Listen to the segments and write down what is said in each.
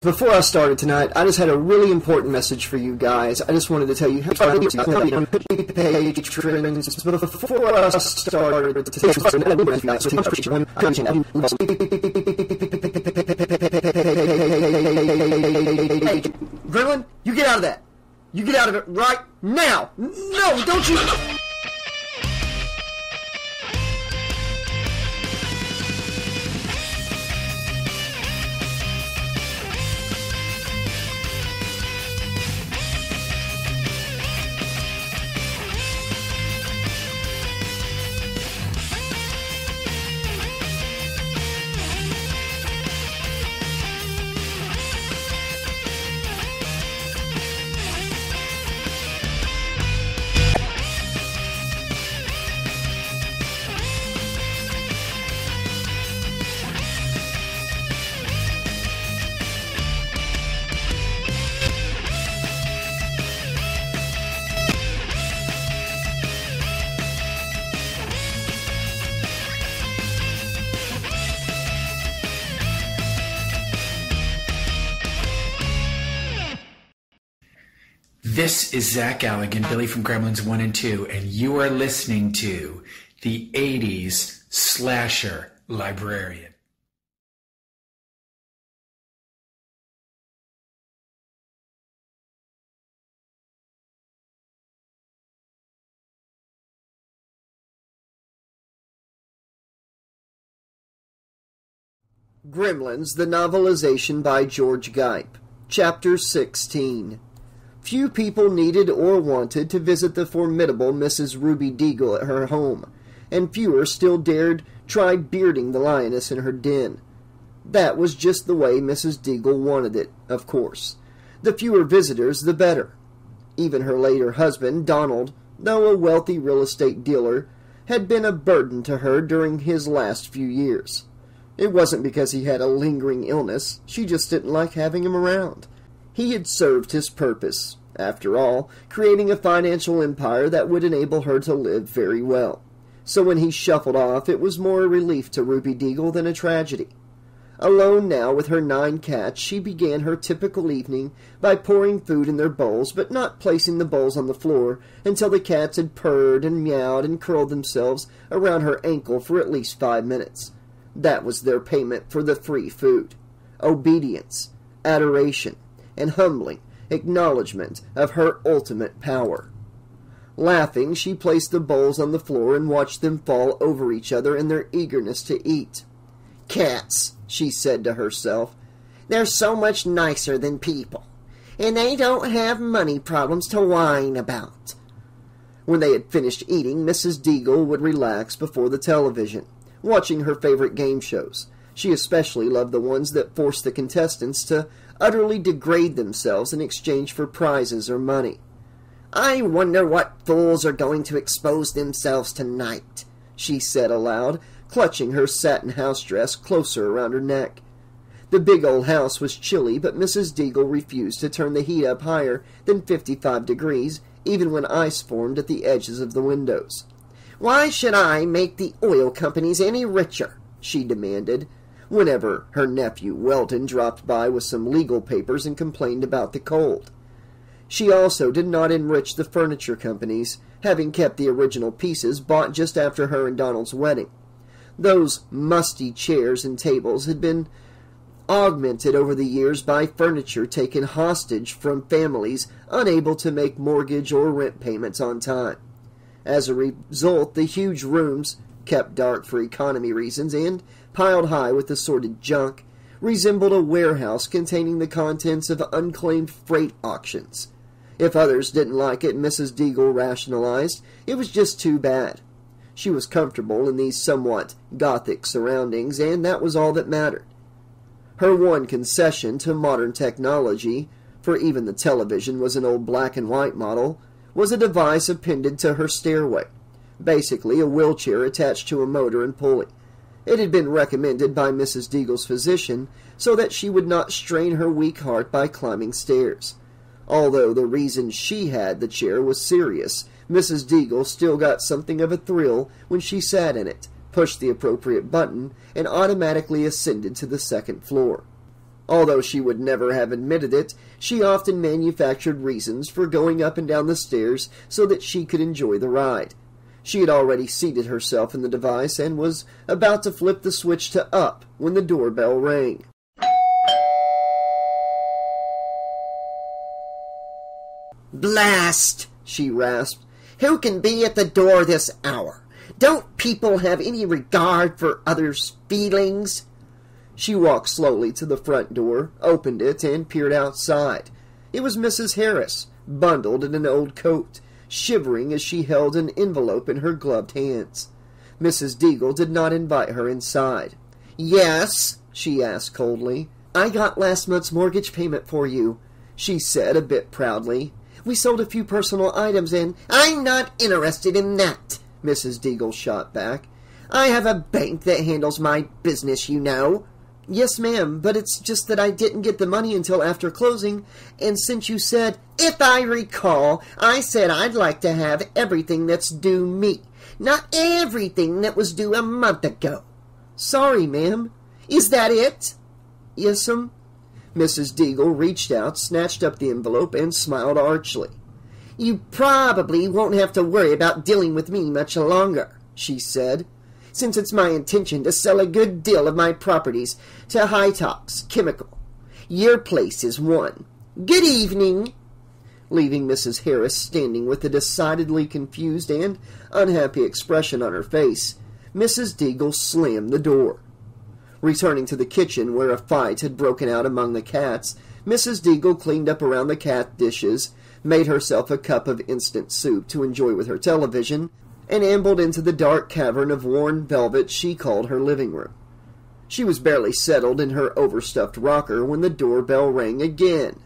Before I started tonight, I just had a really important message for you guys. I just wanted to tell you how Gremlin, you get out of that. You get out of it right now. No, don't you... This is Zach Alligan, Billy from Gremlins 1 and 2, and you are listening to the 80's Slasher Librarian. Gremlins, the novelization by George Gipe, Chapter 16. Few people needed or wanted to visit the formidable Mrs. Ruby Deagle at her home, and fewer still dared try bearding the lioness in her den. That was just the way Mrs. Deagle wanted it, of course. The fewer visitors, the better. Even her later husband, Donald, though a wealthy real estate dealer, had been a burden to her during his last few years. It wasn't because he had a lingering illness, she just didn't like having him around. He had served his purpose, after all, creating a financial empire that would enable her to live very well. So when he shuffled off, it was more a relief to Ruby Deagle than a tragedy. Alone now with her 9 cats, she began her typical evening by pouring food in their bowls, but not placing the bowls on the floor until the cats had purred and meowed and curled themselves around her ankle for at least 5 minutes. That was their payment for the free food. Obedience, adoration, and humbling acknowledgment of her ultimate power. Laughing, she placed the bowls on the floor and watched them fall over each other in their eagerness to eat. "Cats," she said to herself, "they're so much nicer than people, and they don't have money problems to whine about." When they had finished eating, Mrs. Deagle would relax before the television, watching her favorite game shows. She especially loved the ones that forced the contestants to utterly degrade themselves in exchange for prizes or money. "I wonder what fools are going to expose themselves tonight," she said aloud, clutching her satin house dress closer around her neck. The big old house was chilly, but Mrs. Deagle refused to turn the heat up higher than 55 degrees, even when ice formed at the edges of the windows. "Why should I make the oil companies any richer?" she demanded, whenever her nephew Welton dropped by with some legal papers and complained about the cold. She also did not enrich the furniture companies, having kept the original pieces bought just after her and Donald's wedding. Those musty chairs and tables had been augmented over the years by furniture taken hostage from families unable to make mortgage or rent payments on time. As a result, the huge rooms, kept dark for economy reasons and piled high with assorted junk, resembled a warehouse containing the contents of unclaimed freight auctions. If others didn't like it, Mrs. Deagle rationalized, it was just too bad. She was comfortable in these somewhat gothic surroundings, and that was all that mattered. Her one concession to modern technology, for even the television was an old black and white model, was a device appended to her stairway, basically a wheelchair attached to a motor and pulley. It had been recommended by Mrs. Deagle's physician so that she would not strain her weak heart by climbing stairs. Although the reason she had the chair was serious, Mrs. Deagle still got something of a thrill when she sat in it, pushed the appropriate button, and automatically ascended to the second floor. Although she would never have admitted it, she often manufactured reasons for going up and down the stairs so that she could enjoy the ride. She had already seated herself in the device and was about to flip the switch to up when the doorbell rang. "Blast!" she rasped. "Who can be at the door this hour? Don't people have any regard for others' feelings?" She walked slowly to the front door, opened it, and peered outside. It was Mrs. Harris, bundled in an old coat, shivering as she held an envelope in her gloved hands. Mrs. Deagle did not invite her inside. "Yes?" she asked coldly. "I got last month's mortgage payment for you," she said a bit proudly. "We sold a few personal items and—" "I'm not interested in that," Mrs. Deagle shot back. "I have a bank that handles my business, you know." "Yes, ma'am, but it's just that I didn't get the money until after closing, and since you said—" "If I recall, I said I'd like to have everything that's due me, not everything that was due a month ago." "Sorry, ma'am." "Is that it?" "Yes'm." Mrs. Deagle reached out, snatched up the envelope, and smiled archly. "You probably won't have to worry about dealing with me much longer," she said, "since it's my intention to sell a good deal of my properties to Hightox Chemical. Your place is one. Good evening." Leaving Mrs. Harris standing with a decidedly confused and unhappy expression on her face, Mrs. Deagle slammed the door. Returning to the kitchen where a fight had broken out among the cats, Mrs. Deagle cleaned up around the cat dishes, made herself a cup of instant soup to enjoy with her television, and ambled into the dark cavern of worn velvet she called her living room. She was barely settled in her overstuffed rocker when the doorbell rang again.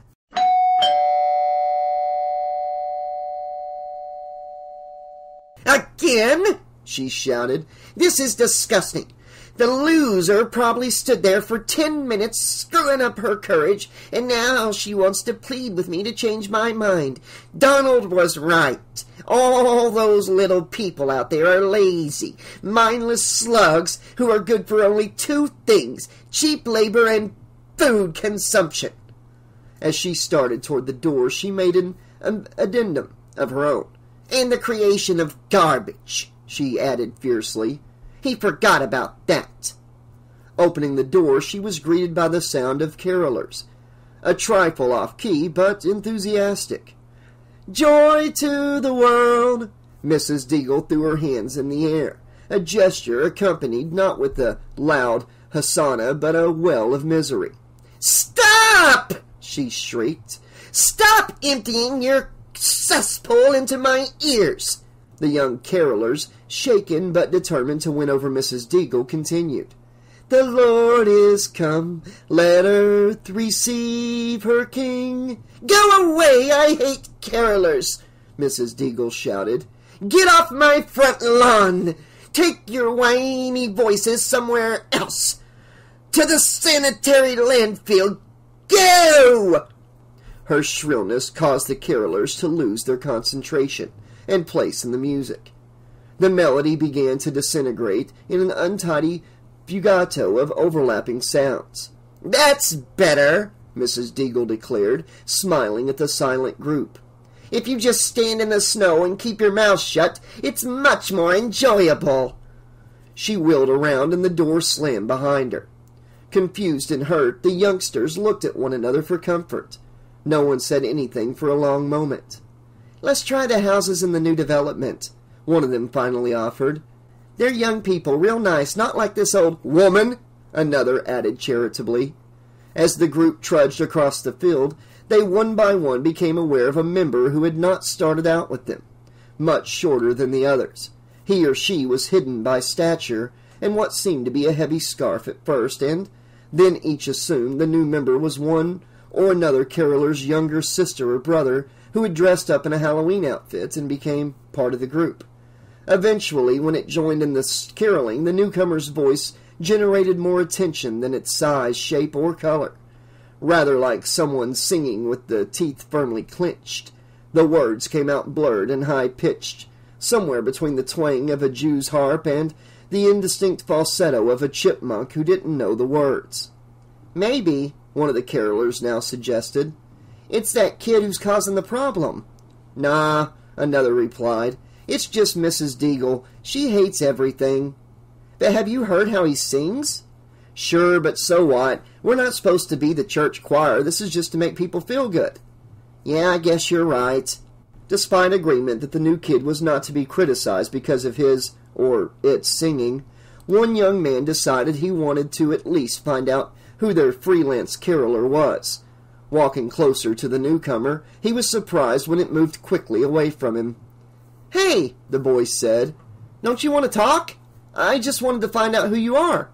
"Again?" she shouted. "This is disgusting. The loser probably stood there for 10 minutes screwing up her courage, and now she wants to plead with me to change my mind. Donald was right. All those little people out there are lazy, mindless slugs who are good for only two things: cheap labor and food consumption." As she started toward the door, she made an addendum of her own. "And the creation of garbage," she added fiercely. "He forgot about that." Opening the door, she was greeted by the sound of carolers, a trifle off-key but enthusiastic. "Joy to the world!" Mrs. Deagle threw her hands in the air, a gesture accompanied not with a loud hosanna but a well of misery. "Stop!" she shrieked. "Stop emptying your cesspool into my ears!" The young carolers, shaken but determined to win over Mrs. Deagle, continued, "The Lord is come, let earth receive her King." "Go away, I hate carolers," Mrs. Deagle shouted. "Get off my front lawn. Take your whiny voices somewhere else. To the sanitary landfill, go!" Her shrillness caused the carolers to lose their concentration and place in the music. The melody began to disintegrate in an untidy fugato of overlapping sounds. "That's better," Mrs. Deagle declared, smiling at the silent group. "If you just stand in the snow and keep your mouth shut, it's much more enjoyable." She wheeled around and the door slammed behind her. Confused and hurt, the youngsters looked at one another for comfort. No one said anything for a long moment. "Let's try the houses in the new development," one of them finally offered. "They're young people, real nice, not like this old woman," another added charitably. As the group trudged across the field, they one by one became aware of a member who had not started out with them, much shorter than the others. He or she was hidden by stature and what seemed to be a heavy scarf at first, and then each assumed the new member was one or another caroler's younger sister or brother who had dressed up in a Halloween outfit and became part of the group. Eventually, when it joined in the caroling, the newcomer's voice generated more attention than its size, shape, or color. Rather like someone singing with the teeth firmly clenched, the words came out blurred and high-pitched, somewhere between the twang of a Jew's harp and the indistinct falsetto of a chipmunk who didn't know the words. "Maybe," one of the carolers now suggested. "It's that kid who's causing the problem." "Nah," another replied. "It's just Mrs. Deagle. She hates everything." "But have you heard how he sings?" "Sure, but so what? We're not supposed to be the church choir. This is just to make people feel good." "Yeah, I guess you're right." Despite agreement that the new kid was not to be criticized because of his, or its, singing, one young man decided he wanted to at least find out who their freelance caroler was. Walking closer to the newcomer, he was surprised when it moved quickly away from him. "Hey," the boy said, "don't you want to talk? I just wanted to find out who you are."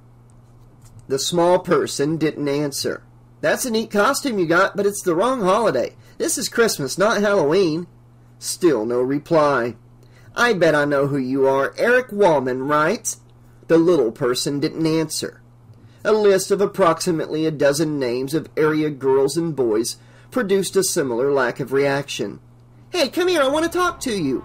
The small person didn't answer. "That's a neat costume you got, but it's the wrong holiday. This is Christmas, not Halloween." Still no reply. "I bet I know who you are. Eric Wallman, right?" The little person didn't answer. A list of approximately a dozen names of area girls and boys produced a similar lack of reaction. "Hey, come here, I want to talk to you."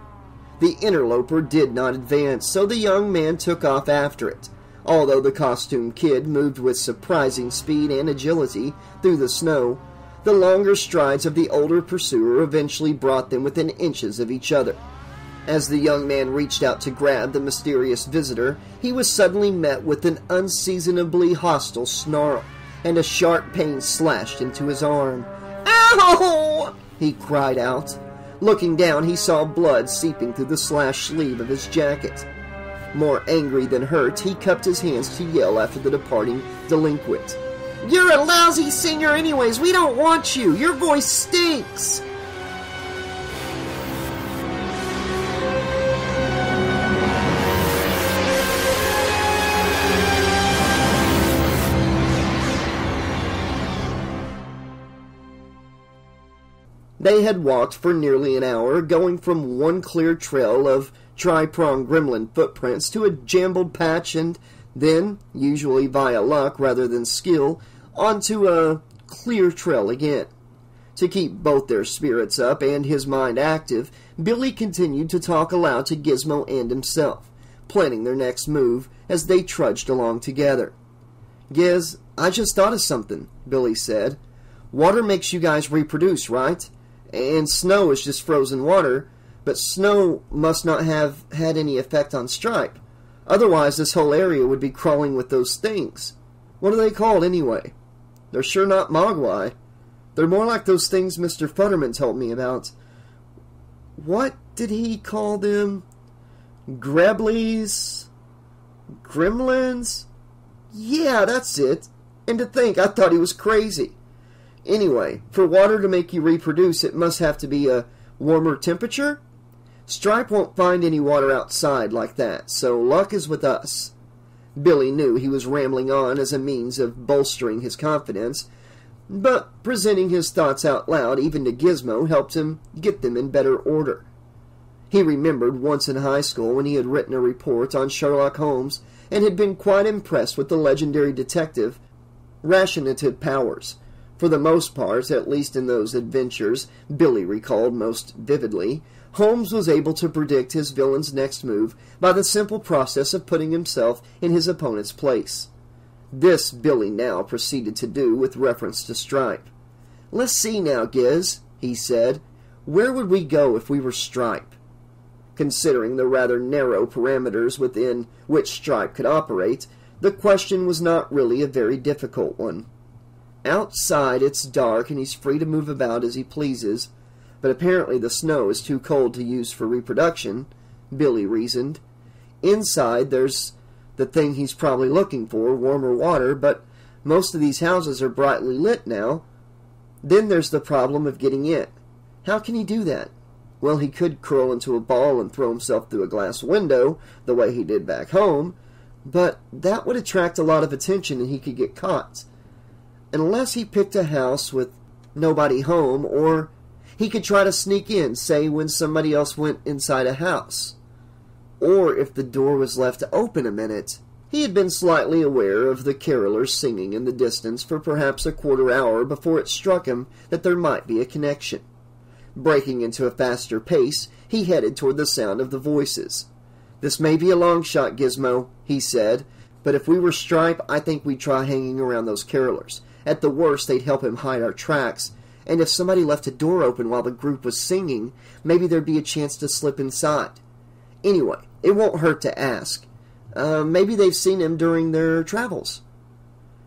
The interloper did not advance, so the young man took off after it, although the costume kid moved with surprising speed and agility through the snow. The longer strides of the older pursuer eventually brought them within inches of each other. As the young man reached out to grab the mysterious visitor, he was suddenly met with an unseasonably hostile snarl, and a sharp pain slashed into his arm. "Ow!" he cried out. Looking down, he saw blood seeping through the slashed sleeve of his jacket. More angry than hurt, he cupped his hands to yell after the departing delinquent. "You're a lousy singer anyways. We don't want you. Your voice stinks." They had walked for nearly an hour, going from one clear trail of tri-pronged gremlin footprints to a jumbled patch and then, usually via luck rather than skill, onto a clear trail again. To keep both their spirits up and his mind active, Billy continued to talk aloud to Gizmo and himself, planning their next move as they trudged along together. "Giz, I just thought of something," Billy said. "Water makes you guys reproduce, right? And snow is just frozen water, but snow must not have had any effect on Stripe. Otherwise, this whole area would be crawling with those things. What are they called, anyway? They're sure not Mogwai. They're more like those things Mr. Futterman told me about. What did he call them? Greblies? Gremlins? Yeah, that's it. And to think, I thought he was crazy. Anyway, for water to make you reproduce, it must have to be a warmer temperature? Stripe won't find any water outside like that, so luck is with us." Billy knew he was rambling on as a means of bolstering his confidence, but presenting his thoughts out loud, even to Gizmo, helped him get them in better order. He remembered once in high school when he had written a report on Sherlock Holmes and had been quite impressed with the legendary detective's rationative powers. For the most part, at least in those adventures Billy recalled most vividly, Holmes was able to predict his villain's next move by the simple process of putting himself in his opponent's place. This Billy now proceeded to do with reference to Stripe. "Let's see now, Giz," he said. "Where would we go if we were Stripe?" Considering the rather narrow parameters within which Stripe could operate, the question was not really a very difficult one. Outside, it's dark and he's free to move about as he pleases, but apparently the snow is too cold to use for reproduction, Billy reasoned. Inside, there's the thing he's probably looking for, warmer water, but most of these houses are brightly lit now. Then there's the problem of getting in. How can he do that? Well, he could curl into a ball and throw himself through a glass window, the way he did back home, but that would attract a lot of attention and he could get caught. Unless he picked a house with nobody home, or he could try to sneak in, say, when somebody else went inside a house. Or if the door was left open a minute. He had been slightly aware of the carolers singing in the distance for perhaps a quarter hour before it struck him that there might be a connection. Breaking into a faster pace, he headed toward the sound of the voices. "This may be a long shot, Gizmo," he said, "but if we were Stripe, I think we'd try hanging around those carolers. At the worst, they'd help him hide our tracks. And if somebody left a door open while the group was singing, maybe there'd be a chance to slip inside. Anyway, it won't hurt to ask. Maybe they've seen him during their travels.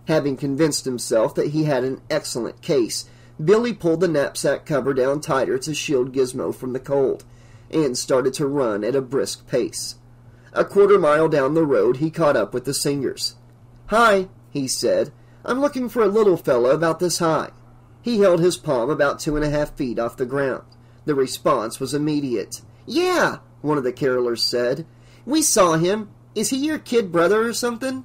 Having convinced himself that he had an excellent case, Billy pulled the knapsack cover down tighter to shield Gizmo from the cold, and started to run at a brisk pace. A quarter mile down the road, he caught up with the singers. "Hi," he said. "I'm looking for a little fellow about this high." He held his palm about 2.5 feet off the ground. The response was immediate. "Yeah," one of the carolers said. "We saw him. Is he your kid brother or something?"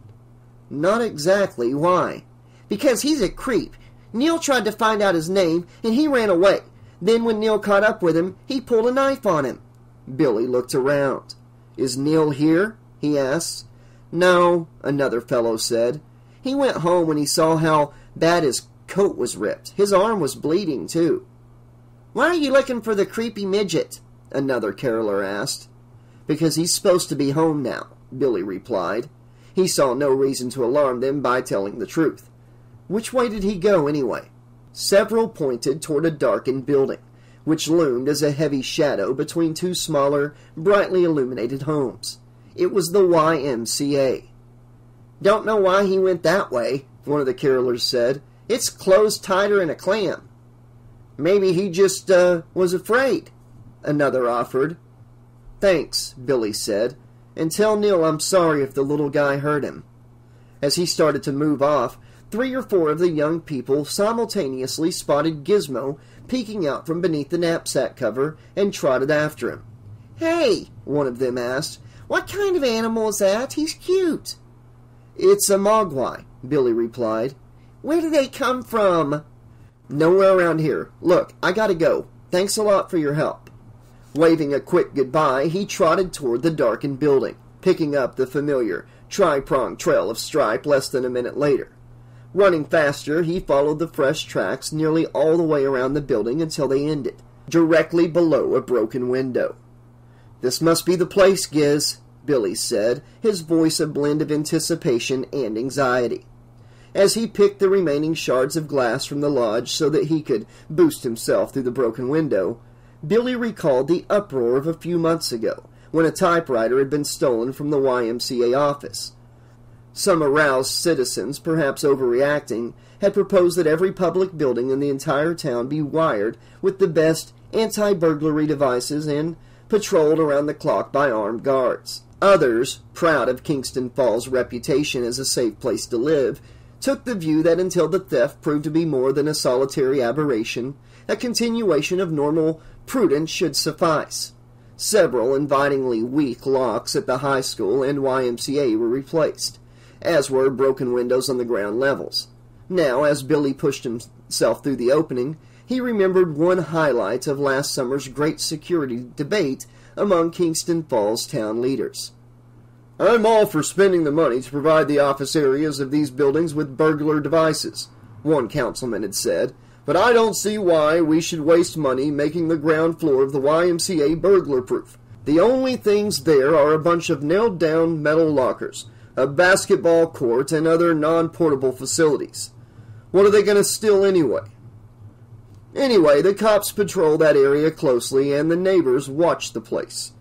"Not exactly. Why?" "Because he's a creep. Neil tried to find out his name, and he ran away. Then when Neil caught up with him, he pulled a knife on him." Billy looked around. "Is Neil here?" he asked. "No," another fellow said. "He went home when he saw how bad his coat was ripped. His arm was bleeding, too." "Why are you looking for the creepy midget?" another caroler asked. "Because he's supposed to be home now," Billy replied. He saw no reason to alarm them by telling the truth. "Which way did he go, anyway?" Several pointed toward a darkened building, which loomed as a heavy shadow between two smaller, brightly illuminated homes. It was the YMCA. "Don't know why he went that way," one of the carolers said. "It's closed tighter in a clam." "Maybe he just, was afraid," another offered. "Thanks," Billy said, "and tell Neil I'm sorry if the little guy hurt him." As he started to move off, 3 or 4 of the young people simultaneously spotted Gizmo peeking out from beneath the knapsack cover and trotted after him. "Hey," one of them asked, "what kind of animal is that? He's cute." "It's a Mogwai," Billy replied. "Where do they come from?" "Nowhere around here. Look, I gotta go. Thanks a lot for your help." Waving a quick goodbye, he trotted toward the darkened building, picking up the familiar tri-pronged trail of Stripe less than a minute later. Running faster, he followed the fresh tracks nearly all the way around the building until they ended, directly below a broken window. "This must be the place, Giz," Billy said, his voice a blend of anticipation and anxiety. As he picked the remaining shards of glass from the lodge so that he could boost himself through the broken window, Billy recalled the uproar of a few months ago when a typewriter had been stolen from the YMCA office. Some aroused citizens, perhaps overreacting, had proposed that every public building in the entire town be wired with the best anti-burglary devices and patrolled around the clock by armed guards. Others, proud of Kingston Falls' reputation as a safe place to live, took the view that until the theft proved to be more than a solitary aberration, a continuation of normal prudence should suffice. Several invitingly weak locks at the high school and YMCA were replaced, as were broken windows on the ground levels. Now, as Billy pushed himself through the opening, he remembered one highlight of last summer's great security debate among Kingston Falls town leaders. "I'm all for spending the money to provide the office areas of these buildings with burglar devices," one councilman had said, "but I don't see why we should waste money making the ground floor of the YMCA burglar-proof. The only things there are a bunch of nailed-down metal lockers, a basketball court, and other non-portable facilities. What are they going to steal anyway?" Anyway, the cops patrol that area closely, and the neighbors watch the place.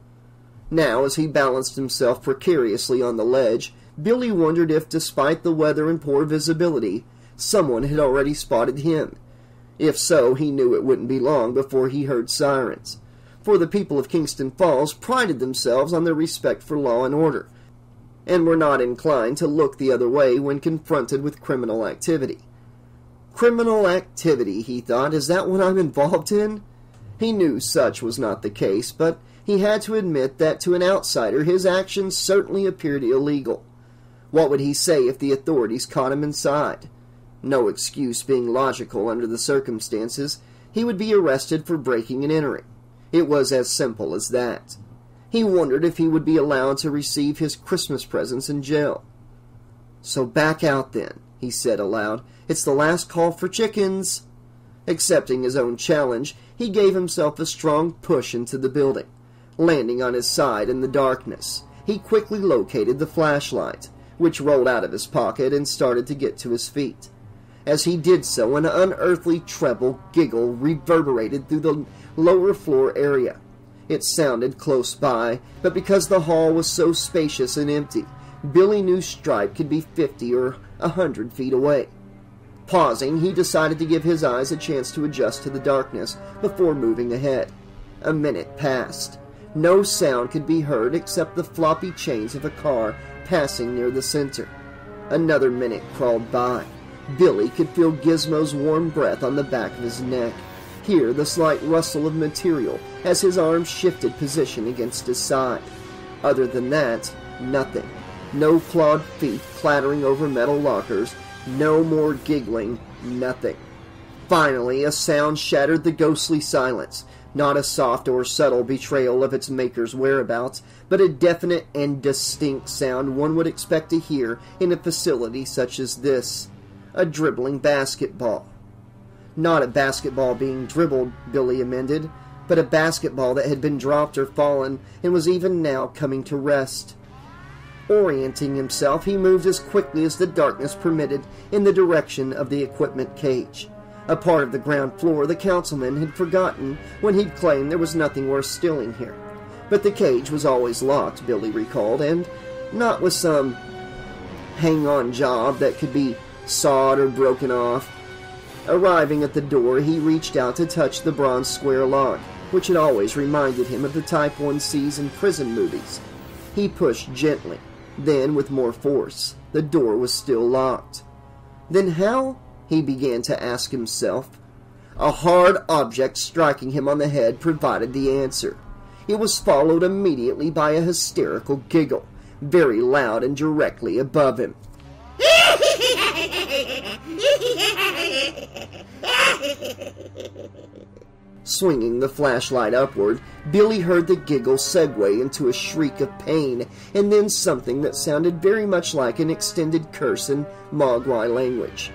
Now, as he balanced himself precariously on the ledge, Billy wondered if, despite the weather and poor visibility, someone had already spotted him. If so, he knew it wouldn't be long before he heard sirens, for the people of Kingston Falls prided themselves on their respect for law and order, and were not inclined to look the other way when confronted with criminal activity. Criminal activity, he thought, is that what I'm involved in? He knew such was not the case, but he had to admit that to an outsider his actions certainly appeared illegal. What would he say if the authorities caught him inside? No excuse being logical under the circumstances, he would be arrested for breaking and entering. It was as simple as that. He wondered if he would be allowed to receive his Christmas presents in jail. "So back out then," he said aloud. "It's the last call for chickens." Accepting his own challenge, he gave himself a strong push into the building. Landing on his side in the darkness, he quickly located the flashlight, which rolled out of his pocket and started to get to his feet. As he did so, an unearthly treble giggle reverberated through the lower floor area. It sounded close by, but because the hall was so spacious and empty, Billy knew Stripe could be 50 or 100 feet away. Pausing, he decided to give his eyes a chance to adjust to the darkness before moving ahead. A minute passed. No sound could be heard except the floppy chains of a car passing near the center. Another minute crawled by. Billy could feel Gizmo's warm breath on the back of his neck, hear the slight rustle of material as his arm shifted position against his side. Other than that, nothing. No clawed feet clattering over metal lockers, no more giggling, nothing. Finally, a sound shattered the ghostly silence, not a soft or subtle betrayal of its maker's whereabouts, but a definite and distinct sound one would expect to hear in a facility such as this. A dribbling basketball. Not a basketball being dribbled, Billy amended, but a basketball that had been dropped or fallen and was even now coming to rest. Orienting himself, he moved as quickly as the darkness permitted in the direction of the equipment cage. A part of the ground floor the councilman had forgotten when he'd claimed there was nothing worth stealing here. But the cage was always locked, Billy recalled, and not with some hang-on job that could be sawed or broken off. Arriving at the door, he reached out to touch the bronze square lock, which had always reminded him of the type one sees in prison movies. He pushed gently, then with more force. The door was still locked. Then how? He began to ask himself. A hard object striking him on the head provided the answer. It was followed immediately by a hysterical giggle, very loud and directly above him. Swinging the flashlight upward, Billy heard the giggle segue into a shriek of pain, and then something that sounded very much like an extended curse in Mogwai language.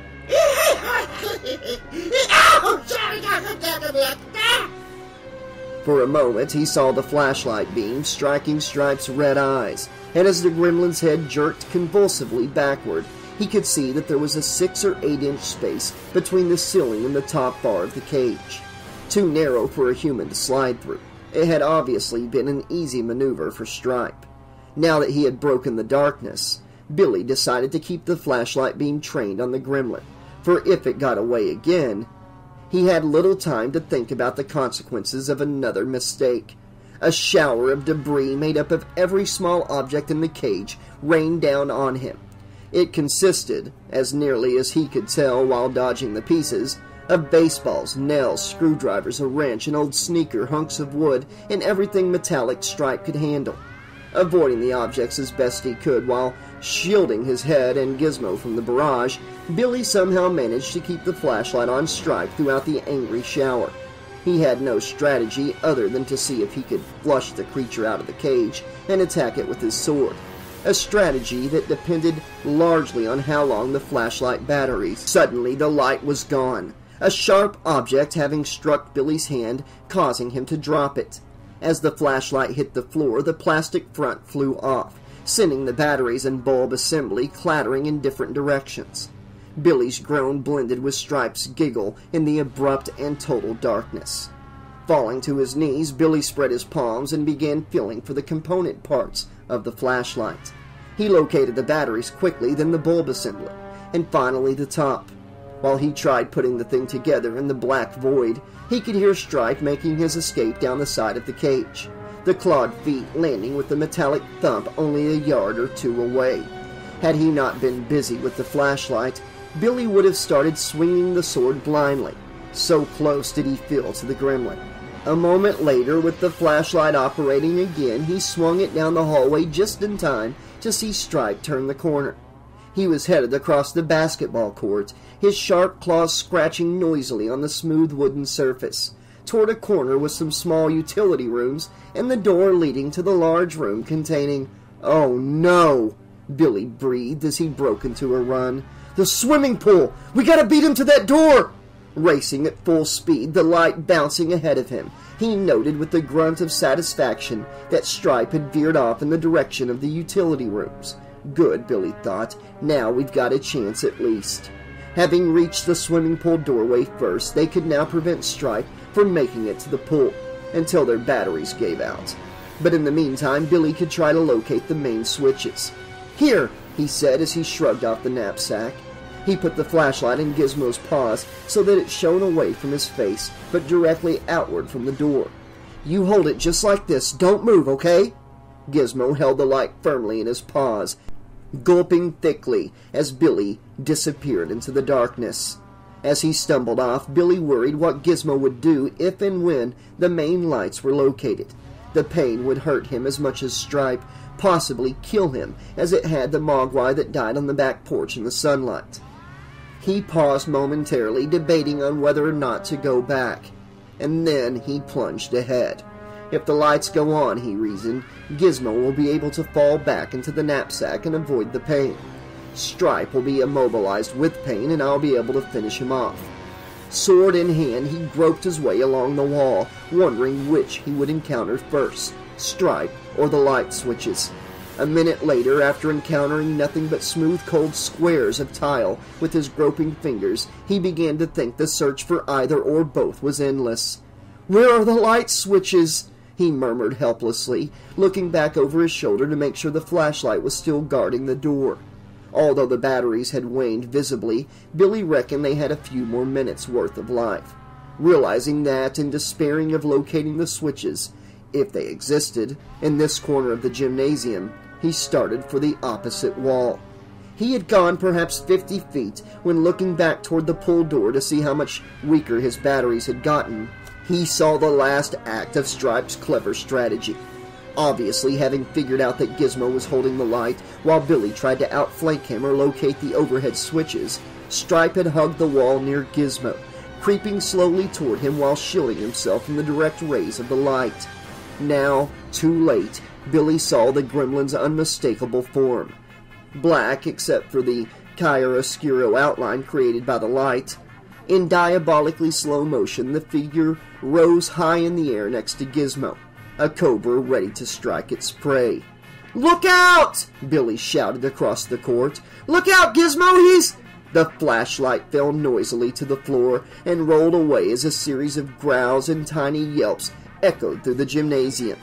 For a moment, he saw the flashlight beam striking Stripe's red eyes, and as the gremlin's head jerked convulsively backward, he could see that there was a 6 or 8 inch space between the ceiling and the top bar of the cage. Too narrow for a human to slide through. It had obviously been an easy maneuver for Stripe. Now that he had broken the darkness, Billy decided to keep the flashlight beam trained on the gremlin, for if it got away again, he had little time to think about the consequences of another mistake. A shower of debris made up of every small object in the cage rained down on him. It consisted, as nearly as he could tell while dodging the pieces, of baseballs, nails, screwdrivers, a wrench, an old sneaker, hunks of wood, and everything metallic Stripe could handle, avoiding the objects as best he could while shielding his head and Gizmo from the barrage. Billy somehow managed to keep the flashlight on Stripe throughout the angry shower. He had no strategy other than to see if he could flush the creature out of the cage and attack it with his sword, a strategy that depended largely on how long the flashlight batteries. Suddenly, the light was gone, a sharp object having struck Billy's hand, causing him to drop it. As the flashlight hit the floor, the plastic front flew off, sending the batteries and bulb assembly clattering in different directions. Billy's groan blended with Stripe's giggle in the abrupt and total darkness. Falling to his knees, Billy spread his palms and began feeling for the component parts of the flashlight. He located the batteries quickly, then the bulb assembly, and finally the top. While he tried putting the thing together in the black void, he could hear Stripe making his escape down the side of the cage, the clawed feet landing with the metallic thump only a yard or two away. Had he not been busy with the flashlight, Billy would have started swinging the sword blindly, so close did he feel to the gremlin. A moment later, with the flashlight operating again, he swung it down the hallway just in time to see Stripe turn the corner. He was headed across the basketball court, his sharp claws scratching noisily on the smooth wooden surface, toward a corner with some small utility rooms and the door leading to the large room containing... "Oh no!" Billy breathed as he broke into a run. "The swimming pool! We gotta beat him to that door!" Racing at full speed, the light bouncing ahead of him, he noted with a grunt of satisfaction that Stripe had veered off in the direction of the utility rooms. Good, Billy thought. Now we've got a chance at least. Having reached the swimming pool doorway first, they could now prevent Stripe from making it to the pool until their batteries gave out. But in the meantime, Billy could try to locate the main switches. "Here," he said as he shrugged off the knapsack. He put the flashlight in Gizmo's paws so that it shone away from his face, but directly outward from the door. "You hold it just like this. Don't move, okay?" Gizmo held the light firmly in his paws, gulping thickly as Billy disappeared into the darkness. As he stumbled off, Billy worried what Gizmo would do if and when the main lights were located. The pain would hurt him as much as Stripe, possibly kill him, as it had the Mogwai that died on the back porch in the sunlight. He paused momentarily, debating on whether or not to go back, and then he plunged ahead. If the lights go on, he reasoned, Gizmo will be able to fall back into the knapsack and avoid the pain. Stripe will be immobilized with pain, and I'll be able to finish him off. Sword in hand, he groped his way along the wall, wondering which he would encounter first, Stripe or the light switches. A minute later, after encountering nothing but smooth, cold squares of tile with his groping fingers, he began to think the search for either or both was endless. "Where are the light switches?" he murmured helplessly, looking back over his shoulder to make sure the flashlight was still guarding the door. Although the batteries had waned visibly, Billy reckoned they had a few more minutes' worth of life. Realizing that, and despairing of locating the switches, if they existed, in this corner of the gymnasium, he started for the opposite wall. He had gone perhaps 50 feet when, looking back toward the pool door to see how much weaker his batteries had gotten, he saw the last act of Stripe's clever strategy. Obviously, having figured out that Gizmo was holding the light while Billy tried to outflank him or locate the overhead switches, Stripe had hugged the wall near Gizmo, creeping slowly toward him while shielding himself from the direct rays of the light. Now, too late, Billy saw the gremlin's unmistakable form. Black, except for the chiaroscuro outline created by the light. In diabolically slow motion, the figure rose high in the air next to Gizmo, a cobra ready to strike its prey. "Look out!" Billy shouted across the court. "Look out, Gizmo, he's—" The flashlight fell noisily to the floor and rolled away as a series of growls and tiny yelps echoed through the gymnasium.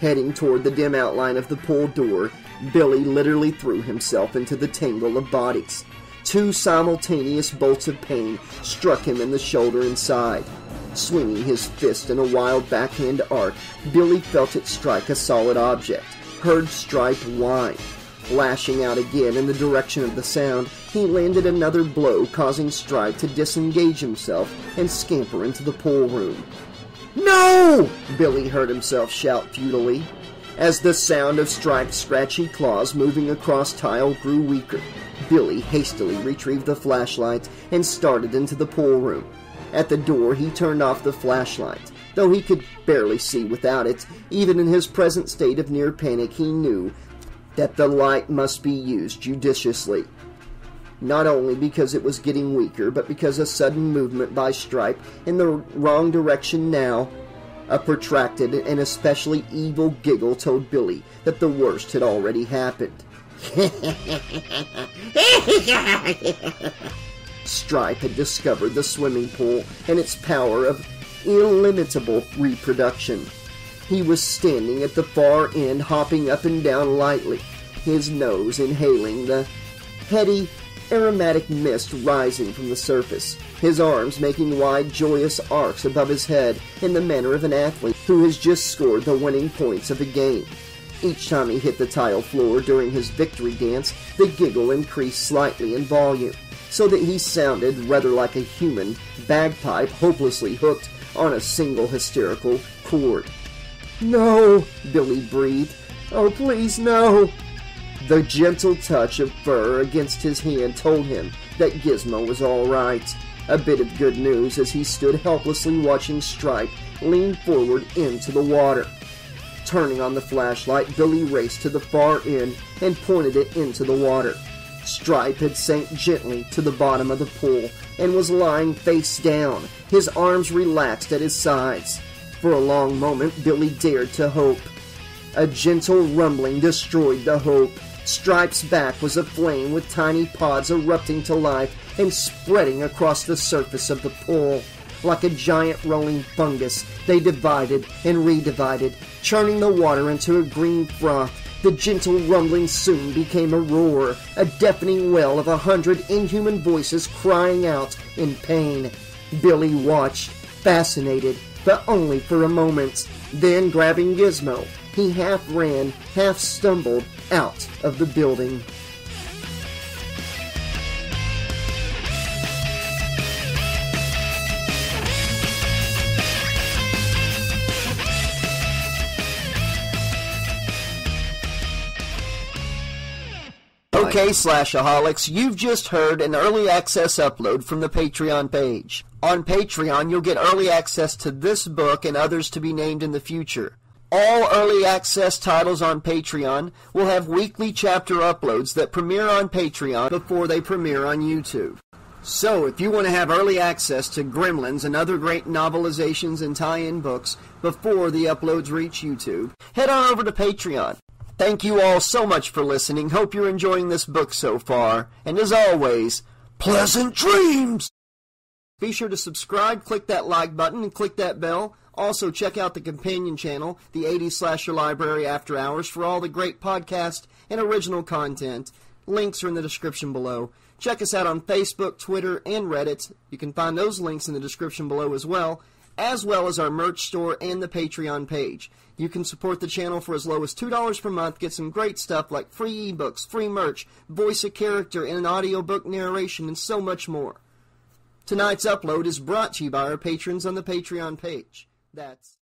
Heading toward the dim outline of the pool door, Billy literally threw himself into the tangle of bodies. Two simultaneous bolts of pain struck him in the shoulder and side. Swinging his fist in a wild backhand arc, Billy felt it strike a solid object, heard Stripe whine. Lashing out again in the direction of the sound, he landed another blow, causing Stripe to disengage himself and scamper into the pool room. "No!" Billy heard himself shout futilely, as the sound of Stripe's scratchy claws moving across tile grew weaker. Billy hastily retrieved the flashlight and started into the pool room. At the door, he turned off the flashlight. Though he could barely see without it, even in his present state of near panic, he knew that the light must be used judiciously. Not only because it was getting weaker, but because a sudden movement by Stripe in the wrong direction now, a protracted and especially evil giggle told Billy that the worst had already happened. Stripe had discovered the swimming pool and its power of illimitable reproduction. He was standing at the far end, hopping up and down lightly, his nose inhaling the heady, aromatic mist rising from the surface, his arms making wide, joyous arcs above his head in the manner of an athlete who has just scored the winning points of a game. Each time he hit the tile floor during his victory dance, the giggle increased slightly in volume, so that he sounded rather like a human bagpipe hopelessly hooked on a single hysterical chord. "No," Billy breathed. "Oh, please, no." The gentle touch of fur against his hand told him that Gizmo was all right. A bit of good news as he stood helplessly watching Stripe lean forward into the water. Turning on the flashlight, Billy raced to the far end and pointed it into the water. Stripe had sank gently to the bottom of the pool and was lying face down, his arms relaxed at his sides. For a long moment, Billy dared to hope. A gentle rumbling destroyed the hope. Stripe's back was aflame with tiny pods erupting to life and spreading across the surface of the pool. Like a giant rolling fungus, they divided and redivided, churning the water into a green froth. The gentle rumbling soon became a roar, a deafening wail of 100 inhuman voices crying out in pain. Billy watched, fascinated, but only for a moment. Then, grabbing Gizmo, he half ran, half stumbled out of the building. Okay, Slashaholics, you've just heard an early access upload from the Patreon page. On Patreon, you'll get early access to this book and others to be named in the future. All early access titles on Patreon will have weekly chapter uploads that premiere on Patreon before they premiere on YouTube. So, if you want to have early access to Gremlins and other great novelizations and tie-in books before the uploads reach YouTube, head on over to Patreon. Thank you all so much for listening. Hope you're enjoying this book so far. And as always, pleasant dreams! Be sure to subscribe, click that like button, and click that bell. Also, check out the companion channel, the 80's Slasher Library After Hours, for all the great podcast and original content. Links are in the description below. Check us out on Facebook, Twitter, and Reddit. You can find those links in the description below as well as our merch store and the Patreon page. You can support the channel for as low as $2 per month, get some great stuff like free ebooks, free merch, voice a character, and an audiobook narration, and so much more. Tonight's upload is brought to you by our patrons on the Patreon page. That's...